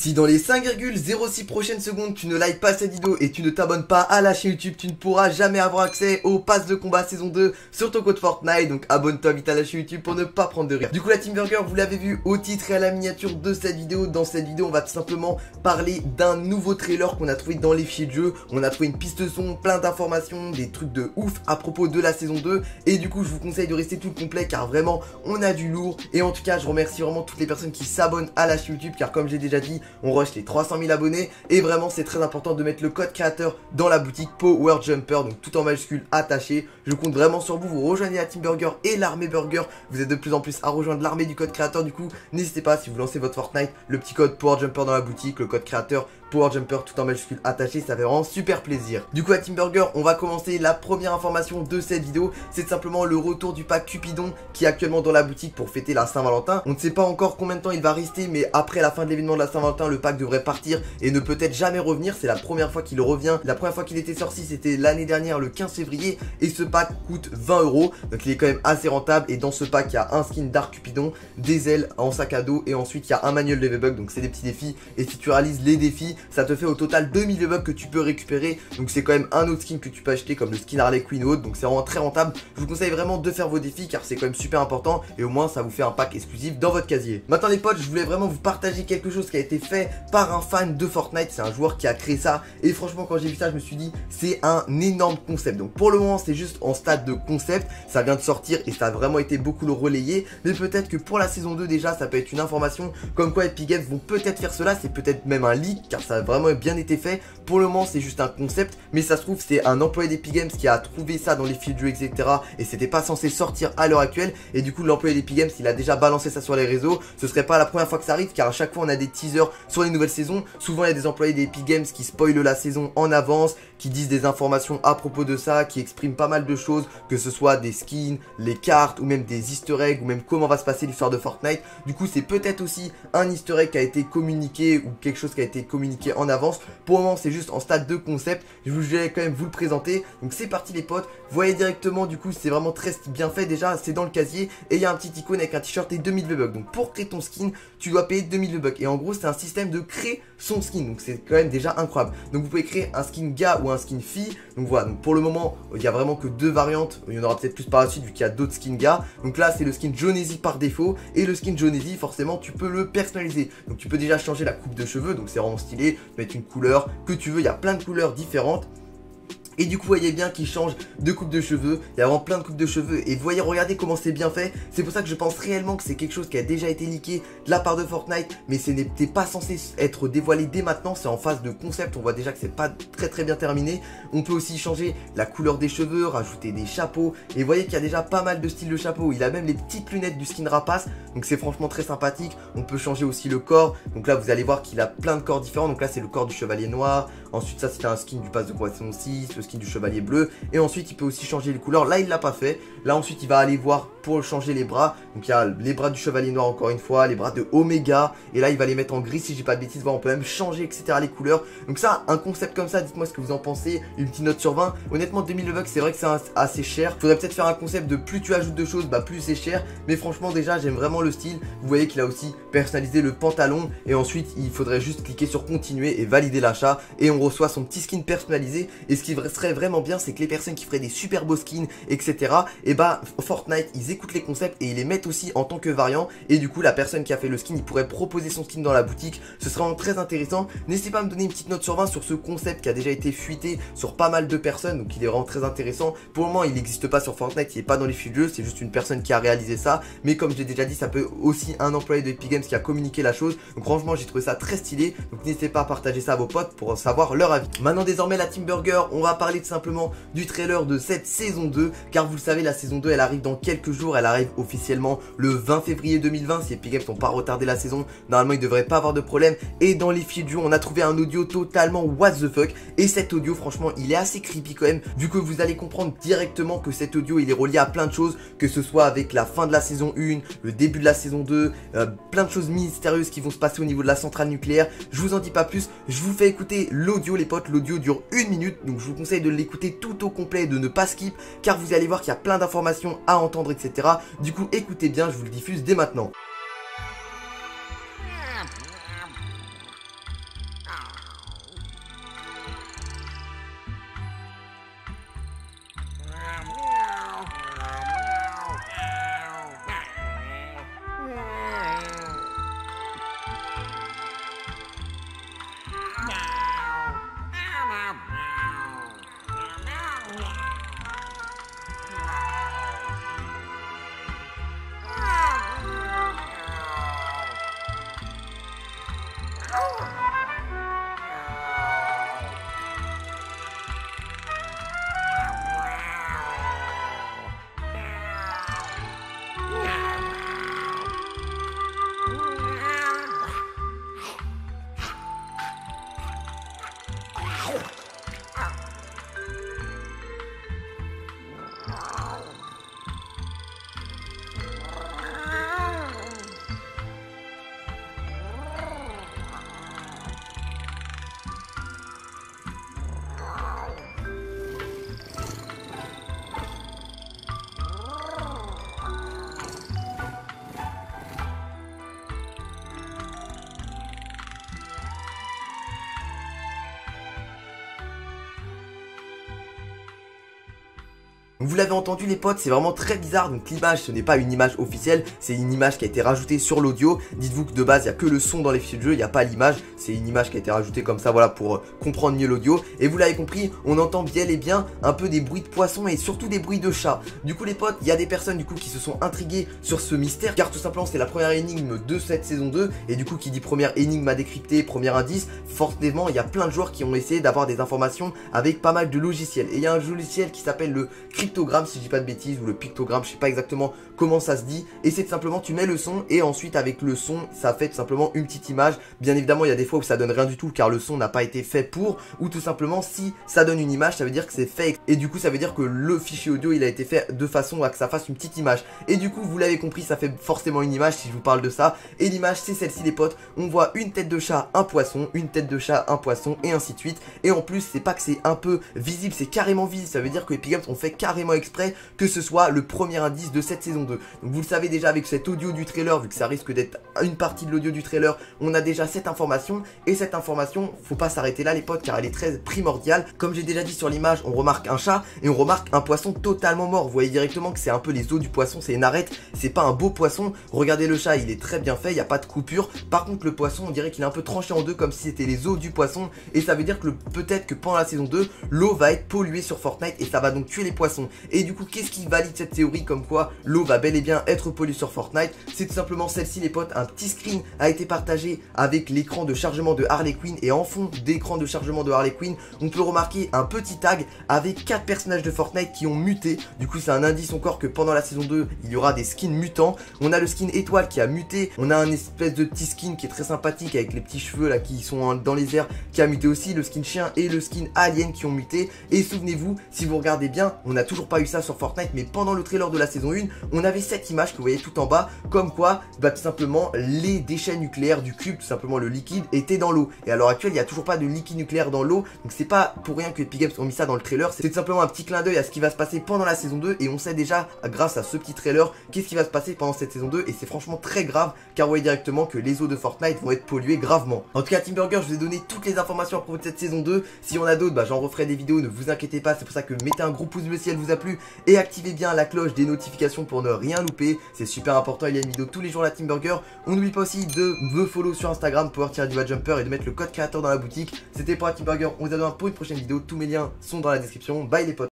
Si dans les 5,06 prochaines secondes tu ne likes pas cette vidéo et tu ne t'abonnes pas à la chaîne YouTube, tu ne pourras jamais avoir accès au pass de combat saison 2 sur ton code Fortnite. Donc abonne-toi vite à la chaîne YouTube pour ne pas prendre de risques. Du coup la Team Burger, vous l'avez vu au titre et à la miniature de cette vidéo. Dans cette vidéo on va tout simplement parler d'un nouveau trailer qu'on a trouvé dans les fichiers de jeu. On a trouvé une piste son, plein d'informations, des trucs de ouf à propos de la saison 2. Et du coup je vous conseille de rester tout le complet car vraiment on a du lourd. Et en tout cas je remercie vraiment toutes les personnes qui s'abonnent à la chaîne YouTube car comme j'ai déjà dit, on rush les 300 000 abonnés et vraiment c'est très important de mettre le code créateur dans la boutique Power Jumper, donc tout en majuscule attaché. Je compte vraiment sur vous, vous rejoignez la Team Burger et l'armée Burger, vous êtes de plus en plus à rejoindre l'armée du code créateur. Du coup n'hésitez pas, si vous lancez votre Fortnite, le petit code Power Jumper dans la boutique, le code créateur Power Jumper tout en majuscule attaché, ça fait vraiment super plaisir. Du coup à Team Burger, on va commencer. La première information de cette vidéo, c'est simplement le retour du pack Cupidon qui est actuellement dans la boutique pour fêter la Saint-Valentin. On ne sait pas encore combien de temps il va rester, mais après la fin de l'événement de la Saint-Valentin, le pack devrait partir et ne peut-être jamais revenir. C'est la première fois qu'il revient. La première fois qu'il était sorti, c'était l'année dernière, le 15 février, et ce pack coûte 20 €, donc il est quand même assez rentable. Et dans ce pack, il y a un skin Dark Cupidon, des ailes en sac à dos, et ensuite il y a un manuel de V-Bug, donc c'est des petits défis. Et si tu réalises les défis, ça te fait au total 2000 V-Bucks que tu peux récupérer. Donc c'est quand même un autre skin que tu peux acheter comme le skin Harley Quinn ou autre, donc c'est vraiment très rentable. Je vous conseille vraiment de faire vos défis car c'est quand même super important et au moins ça vous fait un pack exclusif dans votre casier. Maintenant les potes, je voulais vraiment vous partager quelque chose qui a été fait par un fan de Fortnite. C'est un joueur qui a créé ça et franchement quand j'ai vu ça je me suis dit c'est un énorme concept. Donc pour le moment c'est juste en stade de concept, ça vient de sortir et ça a vraiment été beaucoup le relayé, mais peut-être que pour la saison 2 déjà ça peut être une information comme quoi Epic Games vont peut-être faire cela. C'est peut-être même un leak car ça a vraiment bien été fait. Pour le moment c'est juste un concept, mais ça se trouve c'est un employé d'Epic Games qui a trouvé ça dans les fils de jeu, etc. Et c'était pas censé sortir à l'heure actuelle et du coup l'employé d'Epic Games il a déjà balancé ça sur les réseaux. Ce serait pas la première fois que ça arrive car à chaque fois on a des teasers sur les nouvelles saisons. Souvent il y a des employés d'Epic Games qui spoilent la saison en avance, qui disent des informations à propos de ça, qui expriment pas mal de choses, que ce soit des skins, les cartes ou même des easter eggs ou même comment va se passer l'histoire de Fortnite. Du coup c'est peut-être aussi un easter egg qui a été communiqué ou quelque chose qui a été communiqué en avance. Pour le moment c'est juste en stade de concept, je voulais quand même vous le présenter. Donc c'est parti les potes, voyez directement. Du coup c'est vraiment très bien fait déjà, c'est dans le casier et il y a un petit icône avec un t-shirt et 2000 V-Bucks. Donc pour créer ton skin tu dois payer 2000 V-Bucks et en gros c'est un système de créer son skin, donc c'est quand même déjà incroyable. Donc vous pouvez créer un skin gars ou un skin fille. Donc voilà, donc pour le moment il y a vraiment que deux variantes, il y en aura peut-être plus par la suite vu qu'il y a d'autres skins gars. Donc là c'est le skin Jonesy par défaut et le skin Jonesy forcément tu peux le personnaliser, donc tu peux déjà changer la coupe de cheveux, donc c'est vraiment stylé, mettre une couleur que tu veux, il y a plein de couleurs différentes. Et du coup vous voyez bien qu'il change de coupe de cheveux, il y a vraiment plein de coupes de cheveux et vous voyez, regardez comment c'est bien fait. C'est pour ça que je pense réellement que c'est quelque chose qui a déjà été leaké de la part de Fortnite, mais ce n'était pas censé être dévoilé dès maintenant, c'est en phase de concept. On voit déjà que c'est pas très bien terminé. On peut aussi changer la couleur des cheveux, rajouter des chapeaux et vous voyez qu'il y a déjà pas mal de styles de chapeaux. Il a même les petites lunettes du skin rapace, donc c'est franchement très sympathique. On peut changer aussi le corps, donc là vous allez voir qu'il a plein de corps différents. Donc là c'est le corps du chevalier noir, ensuite ça c'était un skin du pass de combat saison 6, le skin du chevalier bleu, et ensuite il peut aussi changer les couleurs. Là il l'a pas fait. Là ensuite il va aller voir pour changer les bras, donc il y a les bras du chevalier noir encore une fois, les bras de Omega, et là il va les mettre en gris si j'ai pas de bêtises. Voilà, on peut même changer etc les couleurs. Donc ça, un concept comme ça, dites moi ce que vous en pensez. Une petite note sur 20, honnêtement 2000 V-Bucks c'est vrai que c'est assez cher. Faudrait peut-être faire un concept de plus tu ajoutes de choses bah plus c'est cher, mais franchement déjà j'aime vraiment le style. Vous voyez qu'il a aussi personnalisé le pantalon et ensuite il faudrait juste cliquer sur continuer et valider l'achat et on reçoit son petit skin personnalisé. Et ce qui serait vraiment bien, c'est que les personnes qui feraient des super beaux skins etc, et bah Fortnite ils écoutent les concepts et ils les mettent aussi en tant que variant. Et du coup la personne qui a fait le skin, il pourrait proposer son skin dans la boutique, ce serait vraiment très intéressant. N'hésitez pas à me donner une petite note sur 20 sur ce concept qui a déjà été fuité sur pas mal de personnes, donc il est vraiment très intéressant. Pour le moment il n'existe pas sur Fortnite, il n'est pas dans les fiches de jeu, c'est juste une personne qui a réalisé ça, mais comme je l'ai déjà dit, ça peut aussi un employé de Epic Games qui a communiqué la chose. Donc franchement j'ai trouvé ça très stylé, donc n'hésitez pas à partager ça à vos potes pour savoir leur avis. Maintenant désormais la Team Burger, on va parler tout simplement du trailer de cette saison 2, car vous le savez la saison 2 elle arrive dans quelques jours, elle arrive officiellement le 20 février 2020, si Epic Games n'ont pas retardé la saison, normalement il devrait pas avoir de problème. Et dans les fichiers du jeu on a trouvé un audio totalement what the fuck, et cet audio franchement il est assez creepy quand même, vu que vous allez comprendre directement que cet audio il est relié à plein de choses, que ce soit avec la fin de la saison 1, le début de la saison 2, plein de choses mystérieuses qui vont se passer au niveau de la centrale nucléaire. Je vous en dis pas plus, je vous fais écouter l'audio les potes, l'audio dure 1 minute, donc je vous conseille de l'écouter tout au complet et de ne pas skip car vous allez voir qu'il y a plein d'informations à entendre etc. Du coup écoutez bien, je vous le diffuse dès maintenant. Vous l'avez entendu les potes, c'est vraiment très bizarre, donc l'image ce n'est pas une image officielle, c'est une image qui a été rajoutée sur l'audio. Dites-vous que de base il n'y a que le son dans les fichiers de jeu, il n'y a pas l'image, c'est une image qui a été rajoutée comme ça voilà pour comprendre mieux l'audio. Et vous l'avez compris, on entend bien et bien un peu des bruits de poissons et surtout des bruits de chats. Du coup les potes, il y a des personnes du coup qui se sont intriguées sur ce mystère, car tout simplement c'est la première énigme de cette saison 2, et du coup qui dit première énigme à décrypter, premier indice, forcément il y a plein de joueurs qui ont essayé d'avoir des informations avec pas mal de logiciels. Et il y a un logiciel qui s'appelle le pictogramme si je dis pas de bêtises, ou le pictogramme, je sais pas exactement comment ça se dit, et c'est simplement tu mets le son et ensuite avec le son ça fait tout simplement une petite image. Bien évidemment il y a des fois où ça donne rien du tout car le son n'a pas été fait pour, ou tout simplement si ça donne une image ça veut dire que c'est fait, et du coup ça veut dire que le fichier audio il a été fait de façon à que ça fasse une petite image. Et du coup vous l'avez compris, ça fait forcément une image si je vous parle de ça, et l'image c'est celle-ci les potes, on voit une tête de chat, un poisson, une tête de chat, un poisson et ainsi de suite. Et en plus c'est pas que c'est un peu visible, c'est carrément visible, ça veut dire que Epic Games ont fait carrément exprès que ce soit le premier indice de cette saison 2. Donc vous le savez déjà avec cet audio du trailer, vu que ça risque d'être une partie de l'audio du trailer, on a déjà cette information, et cette information faut pas s'arrêter là les potes car elle est très primordiale. Comme j'ai déjà dit sur l'image, on remarque un chat et on remarque un poisson totalement mort, vous voyez directement que c'est un peu les os du poisson, c'est une arête, c'est pas un beau poisson. Regardez le chat, il est très bien fait, il n'y a pas de coupure, par contre le poisson on dirait qu'il est un peu tranché en deux comme si c'était les os du poisson, et ça veut dire que peut-être que pendant la saison 2 l'eau va être polluée sur Fortnite et ça va donc tuer les poissons. Et du coup qu'est-ce qui valide cette théorie comme quoi l'eau va bel et bien être polluée sur Fortnite? C'est tout simplement celle-ci les potes, un petit screen a été partagé avec l'écran de chargement de Harley Quinn, et en fond d'écran de chargement de Harley Quinn on peut remarquer un petit tag avec 4 personnages de Fortnite qui ont muté. Du coup c'est un indice encore que pendant la saison 2 il y aura des skins mutants. On a le skin étoile qui a muté, on a un espèce de petit skin qui est très sympathique avec les petits cheveux là qui sont dans les airs qui a muté aussi, le skin chien et le skin alien qui ont muté. Et souvenez-vous, si vous regardez bien, on a toujours pas eu ça sur Fortnite, mais pendant le trailer de la saison 1 on avait cette image que vous voyez tout en bas comme quoi bah tout simplement les déchets nucléaires du cube, tout simplement le liquide était dans l'eau, et à l'heure actuelle il n'y a toujours pas de liquide nucléaire dans l'eau, donc c'est pas pour rien que Epic Games ont mis ça dans le trailer, c'est tout simplement un petit clin d'œil à ce qui va se passer pendant la saison 2, et on sait déjà grâce à ce petit trailer qu'est-ce qui va se passer pendant cette saison 2, et c'est franchement très grave car vous voyez directement que les eaux de Fortnite vont être polluées gravement. En tout cas Team Burger, je vous ai donné toutes les informations à propos de cette saison 2, si on a d'autres bah j'en referai des vidéos, ne vous inquiétez pas, c'est pour ça que mettez un gros pouce bleu si elle vous a plu et activez bien la cloche des notifications pour ne rien louper, c'est super important, il y a une vidéo tous les jours la Team Burger. On n'oublie pas aussi de me follow sur Instagram Power_Jumper et de mettre le code créateur dans la boutique. C'était pour la Team Burger, on vous attend pour une prochaine vidéo, tous mes liens sont dans la description, bye les potes.